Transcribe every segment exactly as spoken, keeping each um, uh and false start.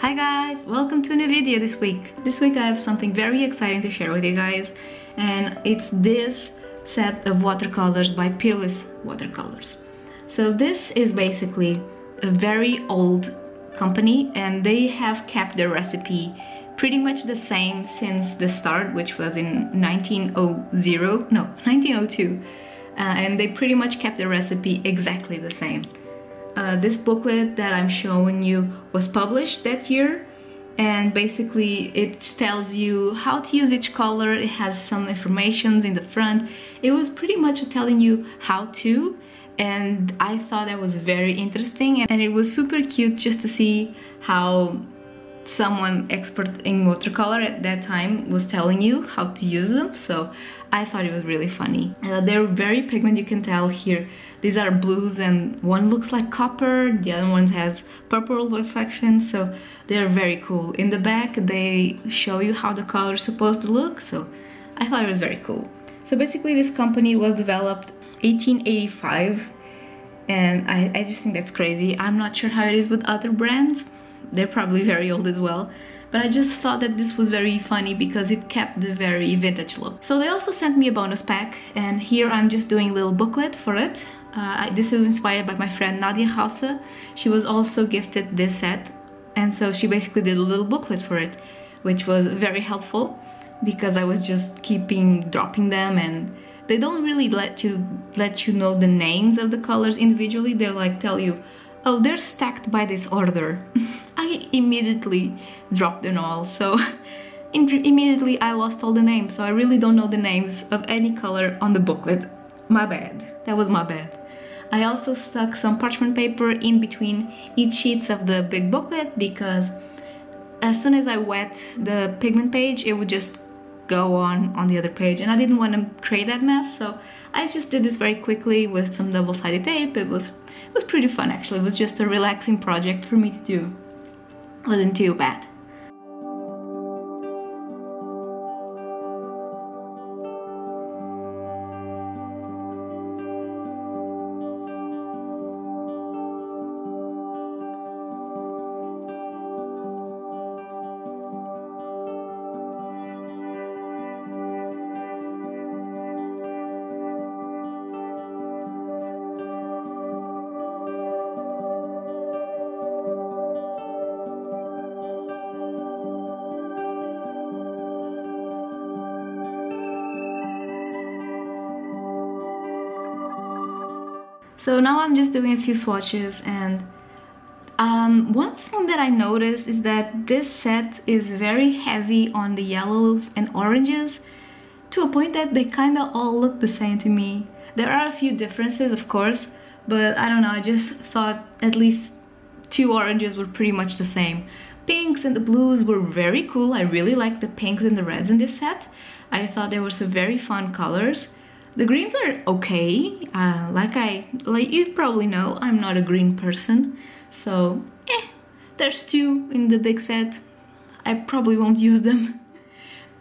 Hi guys, welcome to a new video this week. This week I have something very exciting to share with you guys, and it's this set of watercolors by Peerless Watercolors. So this is basically a very old company, and they have kept the recipe pretty much the same since the start, which was in nineteen oh two, uh, and they pretty much kept the recipe exactly the same. Uh, this booklet that I'm showing you was published that year, and basically it tells you how to use each color. It has some informations in the front. It was pretty much telling you how to, and I thought that was very interesting, and it was super cute just to see how someone expert in watercolor at that time was telling you how to use them. So I thought it was really funny. Uh, they're very pigmented, you can tell here. These are blues, and one looks like copper, the other one has purple reflections, so they're very cool. In the back they show you how the color is supposed to look, so I thought it was very cool. So basically this company was developed eighteen eighty-five, and I, I just think that's crazy. I'm not sure how it is with other brands, they're probably very old as well. But I just thought that this was very funny because it kept the very vintage look. So they also sent me a bonus pack, and here I'm just doing a little booklet for it. Uh, I, this was inspired by my friend Nadia Hauser. She was also gifted this set, and so she basically did a little booklet for it, which was very helpful because I was just keeping dropping them, and they don't really let you let you know the names of the colors individually. They're like tell you, oh, they're stacked by this order. I immediately dropped them all, so immediately I lost all the names, so I really don't know the names of any color on the booklet. My bad, that was my bad. I also stuck some parchment paper in between each sheets of the big booklet, because as soon as I wet the pigment page it would just go on on the other page, and I didn't want to create that mess, so I just did this very quickly with some double-sided tape. It was it was pretty fun actually. It was just a relaxing project for me to do. It wasn't too bad. So now I'm just doing a few swatches, and um, one thing that I noticed is that this set is very heavy on the yellows and oranges, to a point that they kind of all look the same to me. There are a few differences of course, but I don't know, I just thought at least two oranges were pretty much the same. Pinks and the blues were very cool. I really liked the pinks and the reds in this set. I thought they were some very fun colors. The greens are okay. Uh, like I, like you probably know, I'm not a green person, so eh, there's two in the big set. I probably won't use them,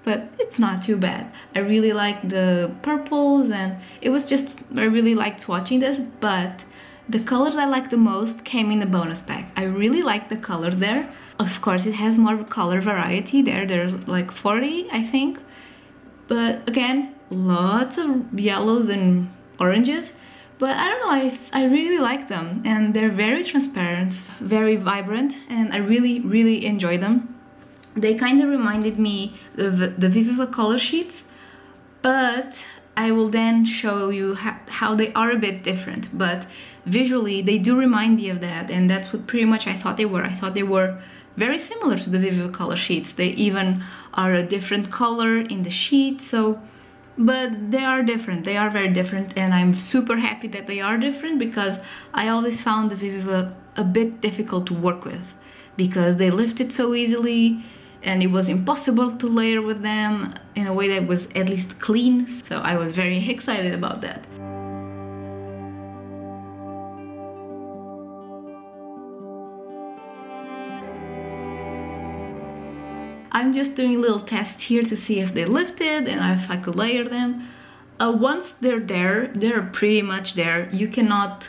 but it's not too bad. I really like the purples, and it was just, I really liked swatching this, but the colors I liked the most came in the bonus pack. I really liked the color there. Of course, it has more color variety there. There's like forty, I think, but again, lots of yellows and oranges, but I don't know, I, I really like them, and they're very transparent, very vibrant, and I really really enjoy them. They kind of reminded me of the Viviva color sheets, but I will then show you how they are a bit different, but visually they do remind me of that, and that's what pretty much I thought they were. I thought they were very similar to the Viviva color sheets. They even are a different color in the sheet, so but they are different, they are very different, and I'm super happy that they are different, because I always found the Viviva a bit difficult to work with because they lifted so easily, and it was impossible to layer with them in a way that was at least clean, so I was very excited about that. I'm just doing a little test here to see if they lifted and if I could layer them. Uh, once they're there, they're pretty much there. You cannot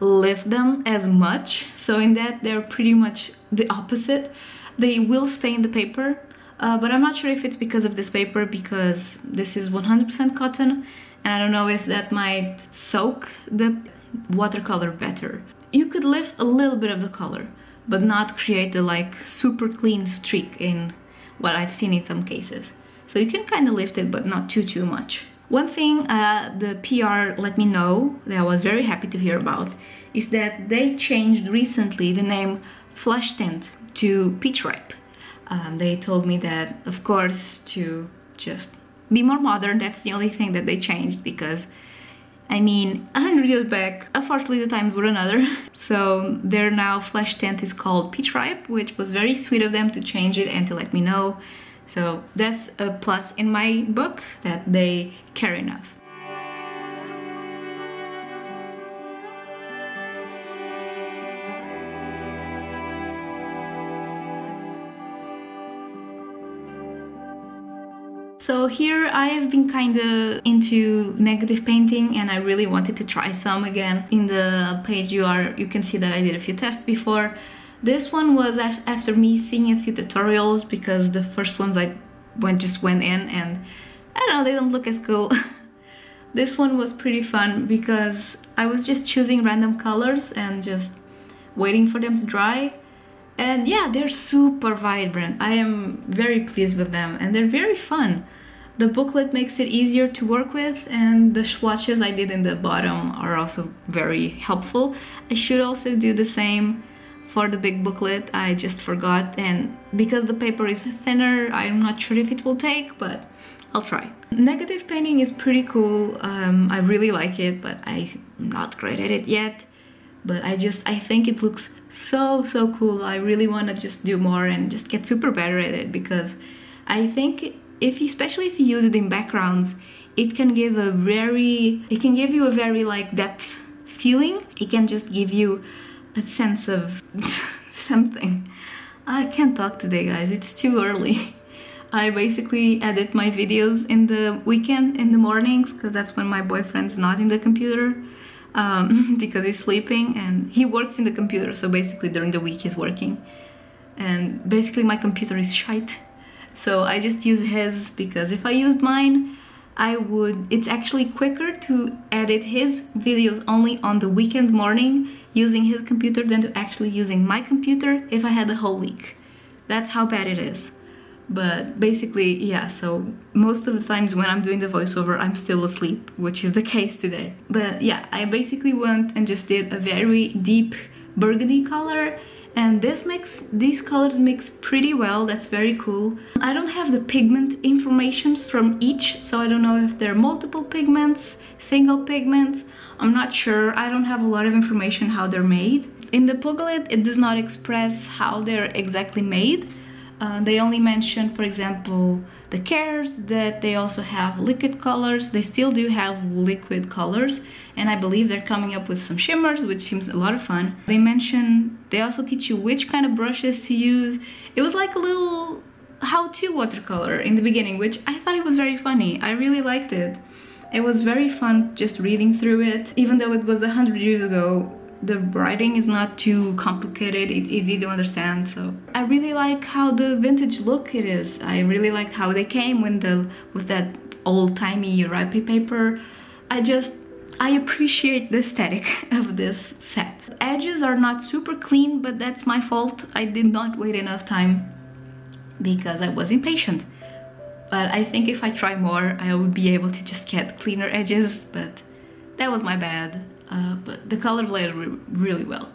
lift them as much, so in that they're pretty much the opposite. They will stain the paper, uh, but I'm not sure if it's because of this paper, because this is one hundred percent cotton, and I don't know if that might soak the watercolor better. You could lift a little bit of the color, but not create the like super clean streak in what I've seen in some cases. So you can kind of lift it, but not too too much. One thing uh, the P R let me know that I was very happy to hear about is that they changed recently the name Flush Tint to Peach Ripe. Um, they told me that, of course, to just be more modern. That's the only thing that they changed, because I mean, a hundred years back, unfortunately, the times were another. So their now Flush Tint is called Peach Ripe, which was very sweet of them to change it and to let me know. So that's a plus in my book, that they care enough. So here I have been kind of into negative painting, and I really wanted to try some again. In the page you are, you can see that I did a few tests before. This one was after me seeing a few tutorials, because the first ones I went just went in and I don't know, they don't look as cool. This one was pretty fun because I was just choosing random colors and just waiting for them to dry. And yeah, they're super vibrant. I am very pleased with them and they're very fun. The booklet makes it easier to work with, and the swatches I did in the bottom are also very helpful. I should also do the same for the big booklet, I just forgot, and because the paper is thinner, I'm not sure if it will take, but I'll try. Negative painting is pretty cool, um, I really like it, but I'm not great at it yet, but I just, I think it looks so, so cool. I really want to just do more and just get super better at it, because I think, if you, especially if you use it in backgrounds, it can give a very, it can give you a very like depth feeling, it can just give you a sense of something. I can't talk today, guys, it's too early. I basically edit my videos in the weekend, in the mornings, because that's when my boyfriend's not in the computer, um, because he's sleeping and he works in the computer, so basically during the week he's working. And basically my computer is shite, so I just use his, because if I used mine, I would, it's actually quicker to edit his videos only on the weekend morning using his computer than to actually using my computer if I had the whole week. That's how bad it is. But basically, yeah, so most of the times when I'm doing the voiceover, I'm still asleep, which is the case today. But yeah, I basically went and just did a very deep burgundy color, and this makes, these colors mix pretty well. That's very cool. I don't have the pigment informations from each, so I don't know if there are multiple pigments, single pigments, I'm not sure. I don't have a lot of information how they're made. In the booklet, it does not express how they're exactly made. Uh, they only mention, for example, the cares, that they also have liquid colors. They still do have liquid colors, and I believe they're coming up with some shimmers, which seems a lot of fun. They mention, they also teach you which kind of brushes to use. It was like a little how-to watercolor in the beginning, which I thought it was very funny. I really liked it. It was very fun just reading through it. Even though it was a hundred years ago, the writing is not too complicated, it's easy to understand, so... I really like how the vintage look it is. I really like how they came with, the, with that old-timey ripe paper. I just... I appreciate the aesthetic of this set. The edges are not super clean, but that's my fault. I did not wait enough time because I was impatient. But I think if I try more, I would be able to just get cleaner edges, but that was my bad. Uh, but the color blended re really well.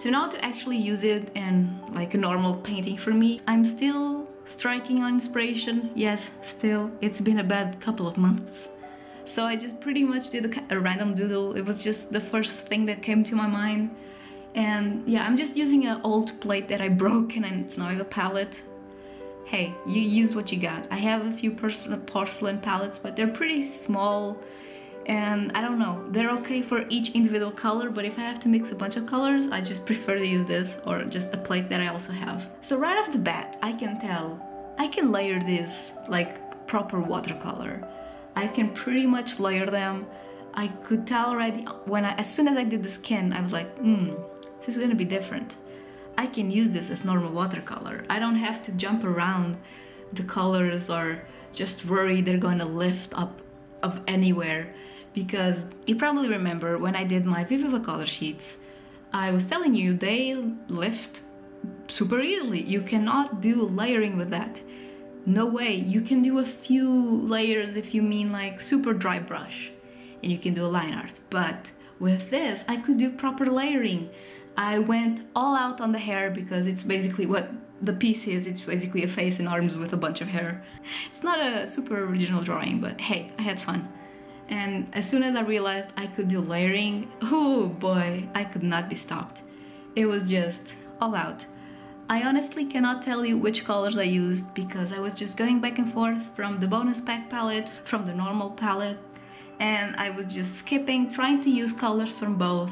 So now to actually use it in like a normal painting for me, I'm still striking on inspiration. Yes, still. It's been a bad couple of months. So I just pretty much did a, a random doodle. It was just the first thing that came to my mind. And yeah, I'm just using an old plate that I broke and it's not a palette. Hey, you use what you got. I have a few porcelain palettes, but they're pretty small. And I don't know, they're okay for each individual color, but if I have to mix a bunch of colors, I just prefer to use this or just a plate that I also have. So right off the bat, I can tell, I can layer this like proper watercolor. I can pretty much layer them. I could tell already when I, as soon as I did the skin, I was like, hmm, this is gonna be different. I can use this as normal watercolor. I don't have to jump around the colors or just worry they're gonna lift up of anywhere. Because you probably remember when I did my Viviva color sheets, I was telling you they lift super easily. You cannot do layering with that. No way. You can do a few layers if you mean like super dry brush and you can do a line art. But with this, I could do proper layering. I went all out on the hair because it's basically what the piece is. It's basically a face and arms with a bunch of hair. It's not a super original drawing, but hey, I had fun. And as soon as I realized I could do layering, oh boy, I could not be stopped. It was just all out. I honestly cannot tell you which colors I used because I was just going back and forth from the bonus pack palette, from the normal palette, and I was just skipping, trying to use colors from both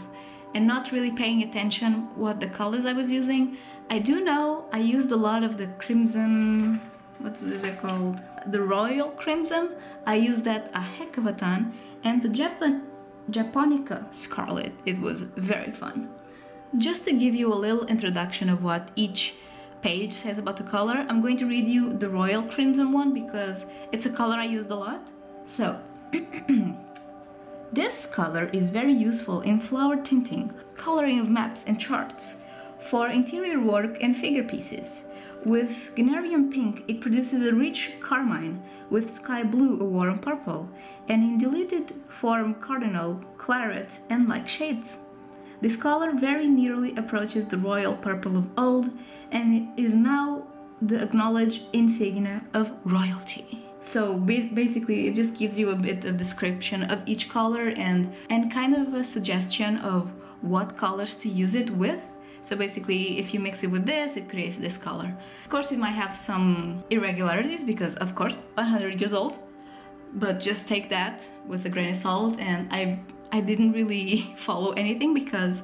and not really paying attention what the colors I was using. I do know I used a lot of the crimson, what is it called? The Royal Crimson. I used that a heck of a ton, and the Jap- Japonica Scarlet. It was very fun. Just to give you a little introduction of what each page says about the color, I'm going to read you the Royal Crimson one because it's a color I used a lot. So, this color is very useful in flower tinting, coloring of maps and charts, for interior work and figure pieces. With Gnarium pink, it produces a rich carmine, with sky blue a warm purple, and in diluted form cardinal, claret and like shades. This color very nearly approaches the royal purple of old, and it is now the acknowledged insignia of royalty. So basically it just gives you a bit of description of each color and, and kind of a suggestion of what colors to use it with. So basically, if you mix it with this, it creates this color. Of course, it might have some irregularities because, of course, one hundred years old. But just take that with a grain of salt. And I, I didn't really follow anything because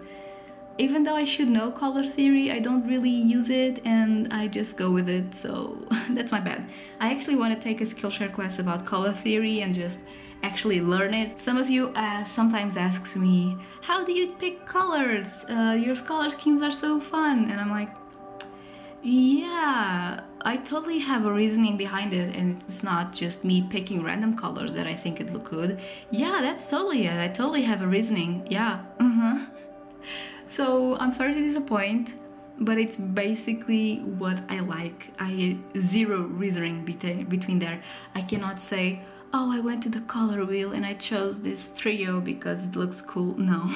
even though I should know color theory, I don't really use it and I just go with it. So that's my bad. I actually want to take a Skillshare class about color theory and just actually learn it. Some of you uh, sometimes asks me, how do you pick colors? Uh, your color schemes are so fun. And I'm like, yeah, I totally have a reasoning behind it. And it's not just me picking random colors that I think it look good. Yeah, that's totally it. I totally have a reasoning. Yeah. Uh-huh. So I'm sorry to disappoint, but it's basically what I like. I zero reasoning between there. I cannot say, oh, I went to the color wheel and I chose this trio because it looks cool. No.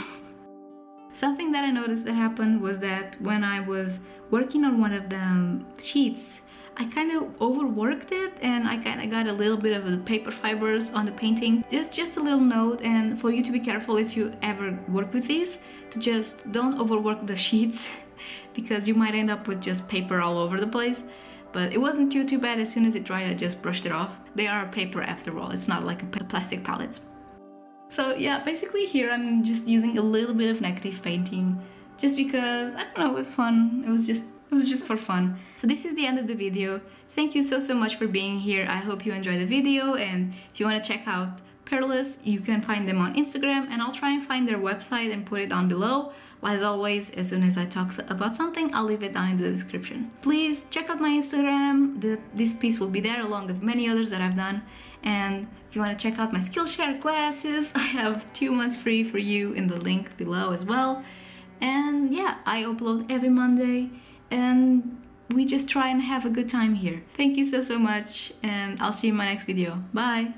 Something that I noticed that happened was that when I was working on one of the sheets, I kind of overworked it and I kind of got a little bit of the paper fibers on the painting. Just, just a little note, and for you to be careful if you ever work with these, to just don't overwork the sheets because you might end up with just paper all over the place. But it wasn't too too bad. As soon as it dried, I just brushed it off. They are paper after all. It's not like a plastic palette. So yeah, basically here I'm just using a little bit of negative painting just because, I don't know, it was fun. It was just it was just for fun. So this is the end of the video. Thank you so so much for being here. I hope you enjoyed the video, and if you want to check out Peerless, you can find them on Instagram, and I'll try and find their website and put it down below. As always, as soon as I talk about something, I'll leave it down in the description. Please check out my Instagram. The, this piece will be there along with many others that I've done. And if you want to check out my Skillshare classes, I have two months free for you in the link below as well. And yeah, I upload every Monday and we just try and have a good time here. Thank you so, so much, and I'll see you in my next video. Bye!